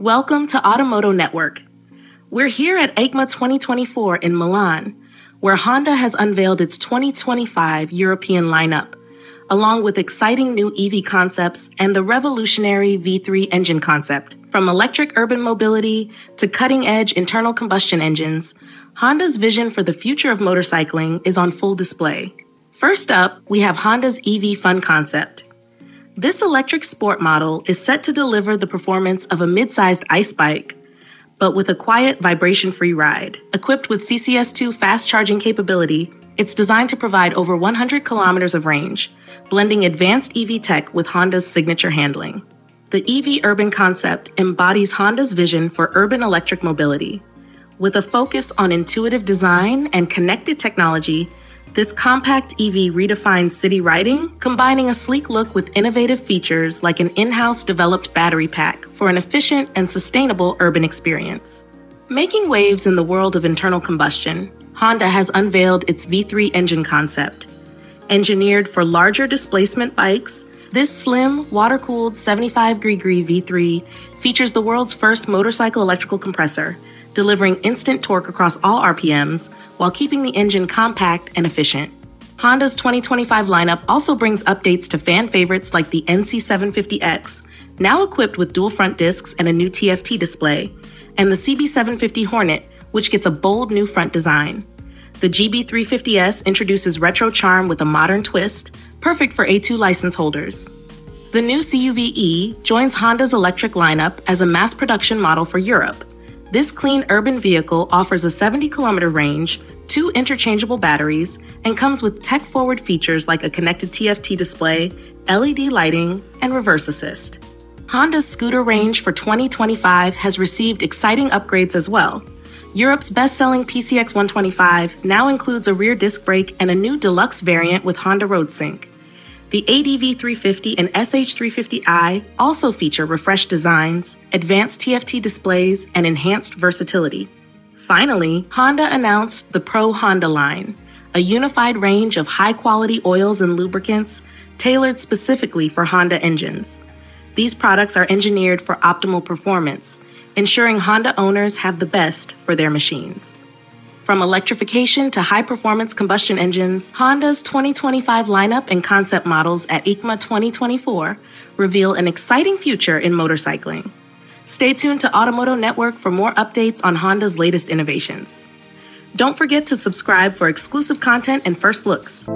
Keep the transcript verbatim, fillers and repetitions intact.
Welcome to Automoto Network. We're here at EICMA twenty twenty-four in Milan, where Honda has unveiled its twenty twenty-five European lineup, along with exciting new E V concepts and the revolutionary V three engine concept. From electric urban mobility to cutting-edge internal combustion engines, Honda's vision for the future of motorcycling is on full display. First up, we have Honda's E V Fun concept. This electric sport model is set to deliver the performance of a mid-sized ICE bike, but with a quiet, vibration-free ride. Equipped with C C S two fast-charging capability, it's designed to provide over one hundred kilometers of range, blending advanced E V tech with Honda's signature handling. The E V Urban concept embodies Honda's vision for urban electric mobility. With a focus on intuitive design and connected technology, this compact E V redefines city riding, combining a sleek look with innovative features like an in-house developed battery pack for an efficient and sustainable urban experience. Making waves in the world of internal combustion, Honda has unveiled its V three engine concept. Engineered for larger displacement bikes, this slim, water-cooled seventy-five degree V three features the world's first motorcycle electrical compressor, delivering instant torque across all R P Ms while keeping the engine compact and efficient. Honda's twenty twenty-five lineup also brings updates to fan favorites like the N C seven fifty X, now equipped with dual front discs and a new T F T display, and the C B seven fifty Hornet, which gets a bold new front design. The G B three fifty S introduces retro charm with a modern twist, perfect for A two license holders. The new C U V e: joins Honda's electric lineup as a mass production model for Europe. This clean urban vehicle offers a seventy kilometer range, two interchangeable batteries, and comes with tech-forward features like a connected T F T display, L E D lighting, and reverse assist. Honda's scooter range for twenty twenty-five has received exciting upgrades as well. Europe's best-selling P C X one twenty-five now includes a rear disc brake and a new deluxe variant with Honda Road Sync. The A D V three fifty and S H three fifty i also feature refreshed designs, advanced T F T displays, and enhanced versatility. Finally, Honda announced the Pro Honda line, a unified range of high-quality oils and lubricants tailored specifically for Honda engines. These products are engineered for optimal performance, ensuring Honda owners have the best for their machines. From electrification to high-performance combustion engines, Honda's twenty twenty-five lineup and concept models at EICMA twenty twenty-four reveal an exciting future in motorcycling. Stay tuned to Automoto Network for more updates on Honda's latest innovations. Don't forget to subscribe for exclusive content and first looks.